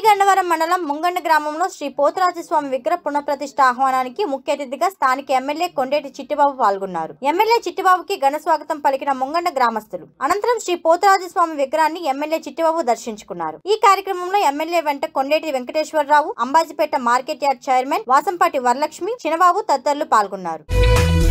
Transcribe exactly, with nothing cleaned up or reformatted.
శ్రీగన్నవరం మండలం ముంగండ గ్రామంలో శ్రీ పోతురాజస్వామి విగ్రహ పునఃప్రతిష్ఠ ఆహ్వానానికి ముఖ్య అతిథిగా స్థానిక ఎమ్మెల్యే కొండేటి చిట్టిబాబు పాల్గొన్నారు. ఎమ్మెల్యే చిట్టిబాబుకి ఘన స్వాగతం పలికిన ముంగండ గ్రామస్తులు అనంతరం శ్రీ పోతురాజస్వామి విగ్రహాన్ని ఎమ్మెల్యే చిట్టిబాబు దర్శించుకున్నారు. ఈ కార్యక్రమంలో ఎమ్మెల్యే వెంట Kondeti Venkateswararao, Ambajipeta market yard chairman Vasampati Varalakshmi, Chinababu తదితరులు పాల్గొన్నారు.